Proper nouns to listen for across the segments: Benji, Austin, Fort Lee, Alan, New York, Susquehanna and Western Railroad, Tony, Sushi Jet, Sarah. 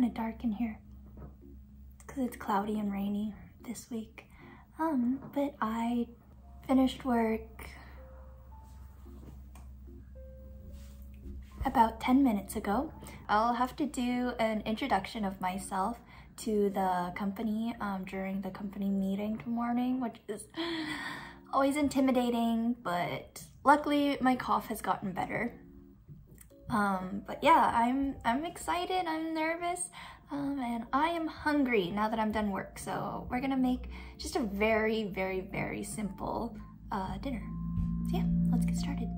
kind of dark in here because it's cloudy and rainy this week. But I finished work about 10 minutes ago. I'll have to do an introduction of myself to the company during the company meeting tomorrow morning, which is always intimidating, but luckily my cough has gotten better. But yeah, I'm excited, I'm nervous, and I am hungry now that I'm done work, so we're gonna make just a very, very, very simple dinner. So yeah, let's get started.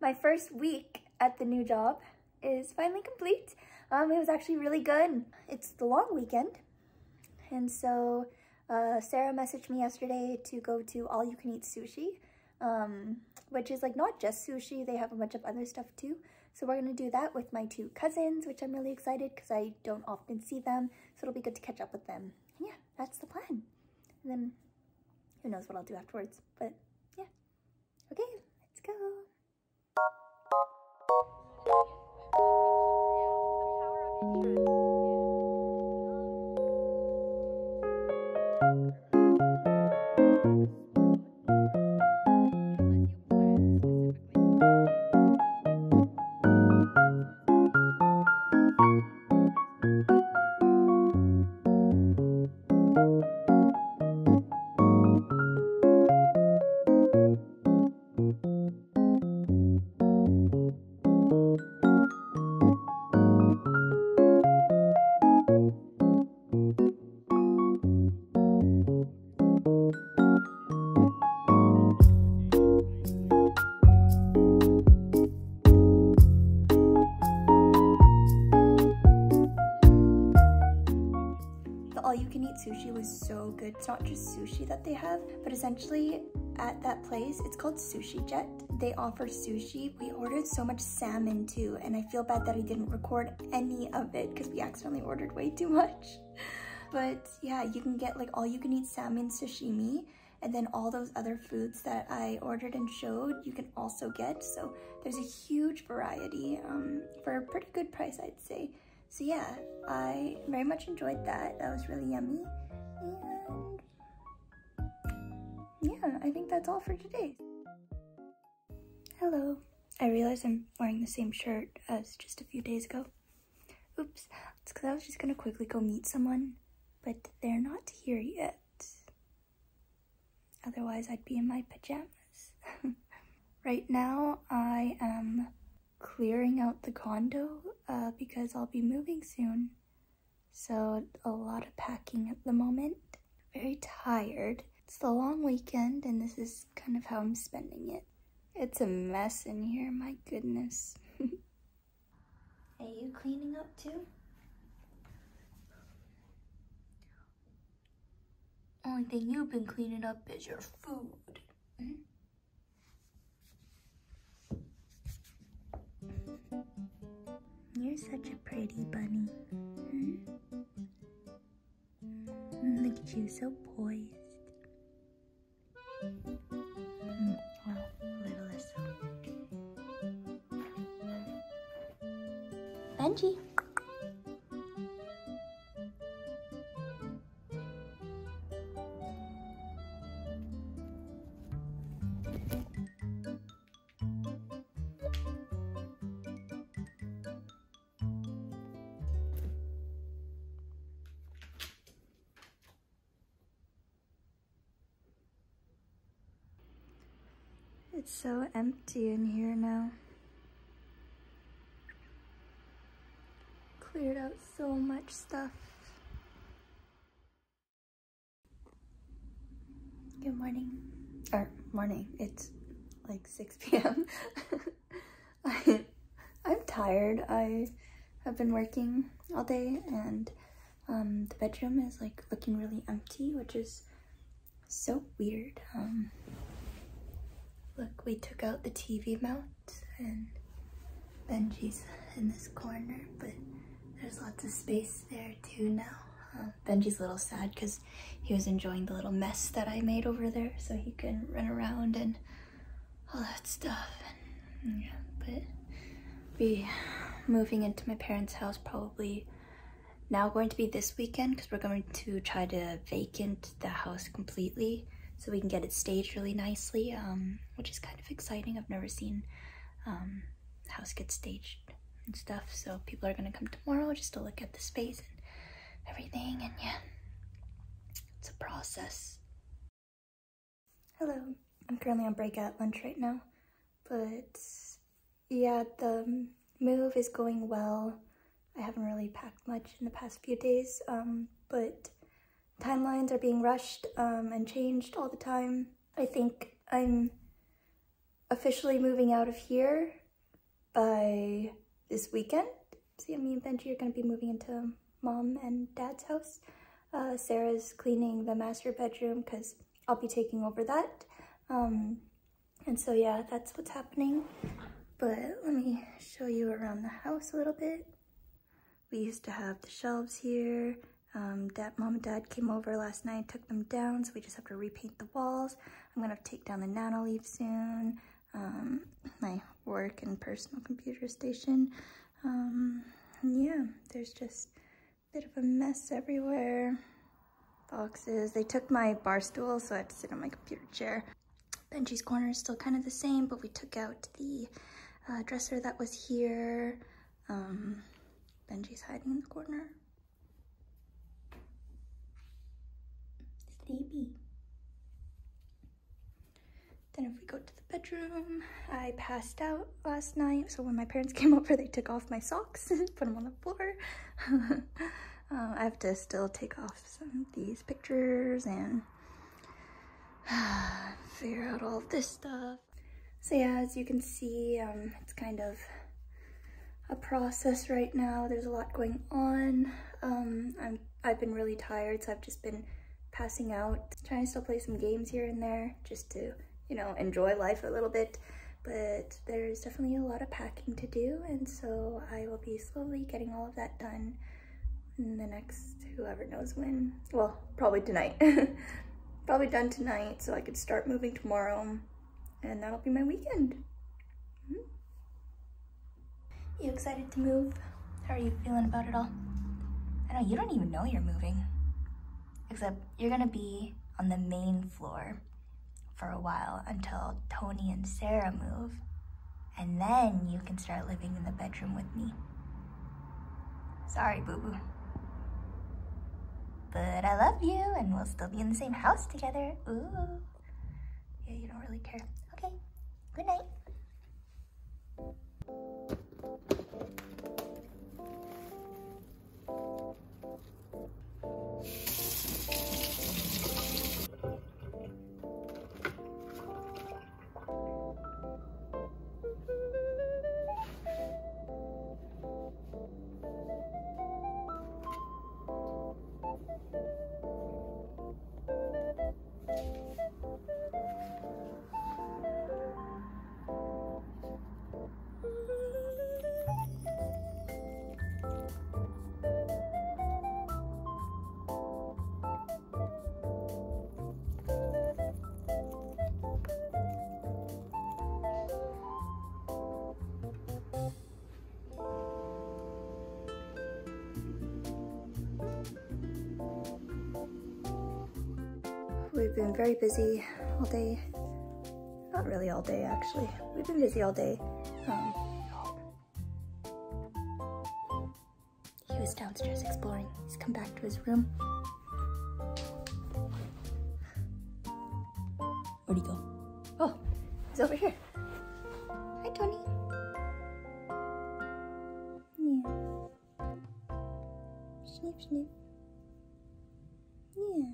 My first week at the new job is finally complete. It was actually really good. It's the long weekend, and so Sarah messaged me yesterday to go to All You Can Eat Sushi, which is like not just sushi, they have a bunch of other stuff too. So we're gonna do that with my two cousins, which I'm really excited because I don't often see them, so it'll be good to catch up with them. And yeah, that's the plan. And then who knows what I'll do afterwards, but yeah. Okay, let's go. Sushi was so good. It's not just sushi that they have, but essentially at that place, it's called Sushi Jet. They offer sushi. We ordered so much salmon too, and I feel bad that I didn't record any of it because we accidentally ordered way too much. But yeah, you can get like all you can eat salmon sashimi, and then all those other foods that I ordered and showed, you can also get. So there's a huge variety for a pretty good price, I'd say. So yeah, I very much enjoyed that. That was really yummy. And yeah, I think that's all for today. Hello. I realize I'm wearing the same shirt as just a few days ago. Oops, it's because I was just gonna quickly go meet someone, but they're not here yet. Otherwise, I'd be in my pajamas. Right now, I am clearing out the condo because I'll be moving soon. So, a lot of packing at the moment. Very tired. It's the long weekend, and this is kind of how I'm spending it. It's a mess in here, my goodness. Are you cleaning up too? Only thing you've been cleaning up is your food. Mm-hmm. You're such a pretty bunny. Mm-hmm. Look at you, so poised. Mm-hmm. Well, little less so. Benji! It's so empty in here now. Cleared out so much stuff. Good morning. Or morning. It's like 6 p.m. I'm tired. I have been working all day, and the bedroom is like looking really empty, which is so weird. Look, we took out the TV mount, and Benji's in this corner, but there's lots of space there too now. Benji's a little sad because he was enjoying the little mess that I made over there, so he can run around and all that stuff. And yeah, but be moving into my parents' house probably now going to be this weekend, because we're going to try to vacate the house completely, so we can get it staged really nicely, which is kind of exciting. I've never seen the house get staged and stuff, so people are gonna come tomorrow just to look at the space and everything, and yeah, it's a process. Hello, I'm currently on break at lunch right now, but yeah, the move is going well. I haven't really packed much in the past few days, but timelines are being rushed and changed all the time. I think I'm officially moving out of here by this weekend. See, me and Benji are going to be moving into Mom and Dad's house. Sarah's cleaning the master bedroom because I'll be taking over that. And so yeah, that's what's happening. But let me show you around the house a little bit. We used to have the shelves here. Mom and Dad came over last night, took them down, so we just have to repaint the walls. I'm gonna take down the nano leaf soon. My work and personal computer station. Yeah, there's just a bit of a mess everywhere. Boxes. They took my bar stool, so I had to sit on my computer chair. Benji's corner is still kind of the same, but we took out the dresser that was here. Benji's hiding in the corner. Baby. Then if we go to the bedroom, I passed out last night, so when my parents came over, they took off my socks and put them on the floor. I have to still take off some of these pictures and figure out all of this stuff. So yeah, as you can see, it's kind of a process right now. There's a lot going on. I've been really tired, so I've just been passing out, trying to still play some games here and there, just to, you know, enjoy life a little bit, but there's definitely a lot of packing to do, and so I will be slowly getting all of that done in the next, whoever knows when, well, probably tonight. Probably done tonight, so I could start moving tomorrow, and that'll be my weekend. Mm-hmm. You excited to move? How are you feeling about it all? I know, you don't even know you're moving. Except you're gonna be on the main floor, for a while until Tony and Sarah move, and then you can start living in the bedroom with me. Sorry, boo-boo. But I love you, and we'll still be in the same house together. Ooh. Yeah, you don't really care. Okay, good night. We've been very busy all day. Not really all day, actually. We've been busy all day. He was downstairs exploring. He's come back to his room. Where'd he go? Oh, he's over here. Hi, Tony. Yeah. Sniff, sniff. Yeah.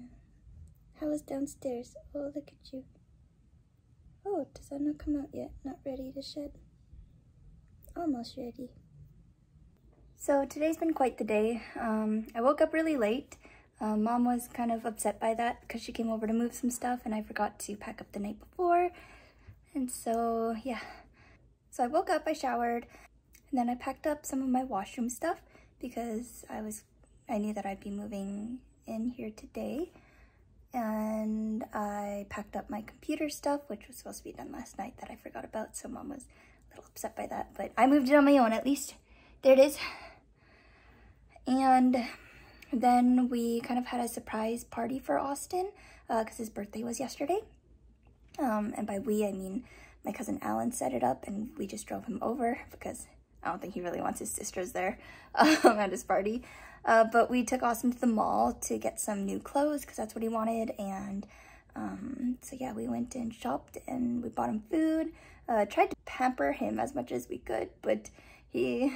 I was downstairs. Oh, look at you. Oh, does that not come out yet? Not ready to shed. Almost ready. So today's been quite the day. I woke up really late. Mom was kind of upset by that because she came over to move some stuff and I forgot to pack up the night before. And so, yeah. So I woke up, I showered, and then I packed up some of my washroom stuff because I knew that I'd be moving in here today. And I packed up my computer stuff, which was supposed to be done last night that I forgot about, so Mom was a little upset by that, but I moved it on my own at least. There it is. And then we kind of had a surprise party for Austin, because his birthday was yesterday. And by we, I mean my cousin Alan set it up and we just drove him over because I don't think he really wants his sisters there at his party. But we took Austin to the mall to get some new clothes because that's what he wanted. And so yeah, we went and shopped and we bought him food. Tried to pamper him as much as we could, but he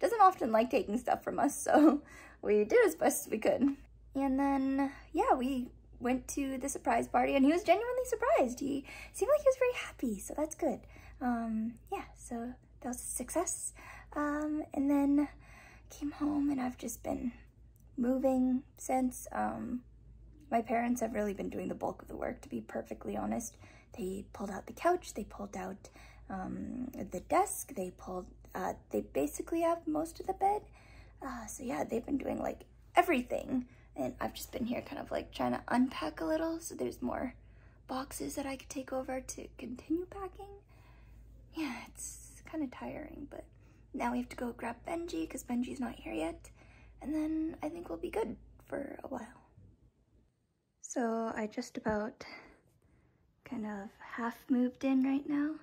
doesn't often like taking stuff from us. So we did as best as we could. And then, yeah, we went to the surprise party and he was genuinely surprised. He seemed like he was very happy, so that's good. Yeah, so that was a success. And then came home and I've just been moving since. My parents have really been doing the bulk of the work, to be perfectly honest. They pulled out the couch, they pulled out the desk, they basically have most of the bed. So yeah, they've been doing like everything and I've just been here kind of like trying to unpack a little, so there's more boxes that I could take over to continue packing. Yeah, it's kind of tiring, but now we have to go grab Benji because Benji's not here yet, and then I think we'll be good for a while. So I just about kind of half moved in right now.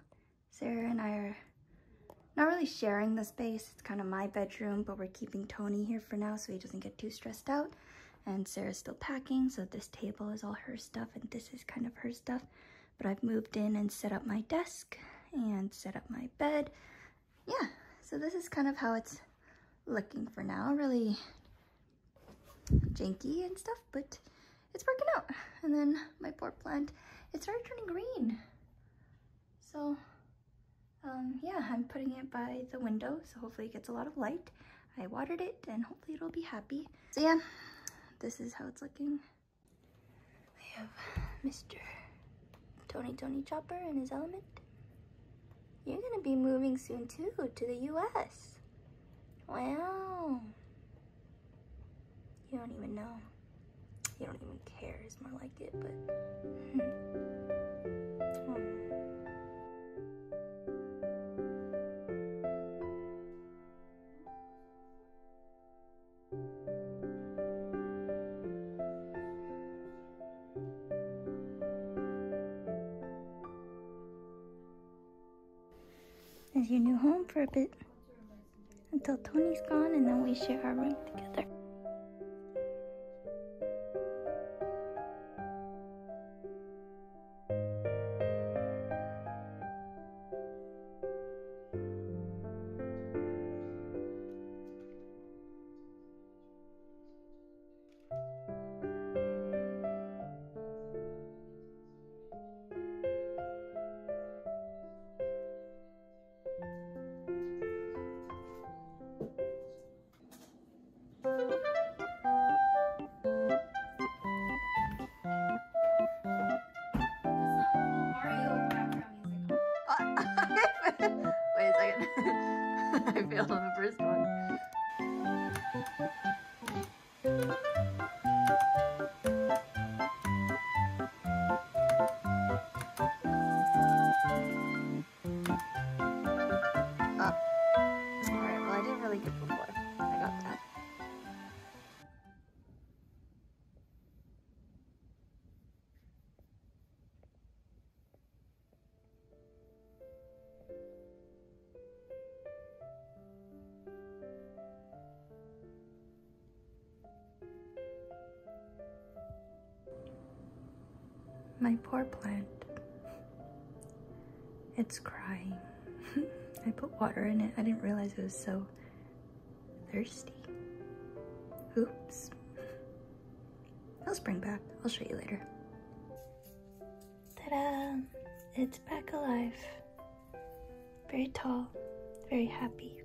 Sarah and I are not really sharing the space. It's kind of my bedroom, but we're keeping Tony here for now so he doesn't get too stressed out. And Sarah's still packing, so this table is all her stuff and this is kind of her stuff. But I've moved in and set up my desk and set up my bed. Yeah. So this is kind of how it's looking for now, really janky and stuff, but it's working out. And then my poor plant, it started turning green. So yeah, I'm putting it by the window, so hopefully it gets a lot of light. I watered it and hopefully it'll be happy. So yeah, this is how it's looking. We have Mr. Tony Chopper in his element. You're gonna be moving soon too, to the U.S. Wow. You don't even know. You don't even care is more like it, but... your new home for a bit until Tony's gone, and then we share our room together. I failed on the first one. Alright, well I did really good before. I got that. My poor plant. It's crying. I put water in it. I didn't realize it was so thirsty. Oops. I'll spring back. I'll show you later. Ta-da! It's back alive. Very tall, very happy.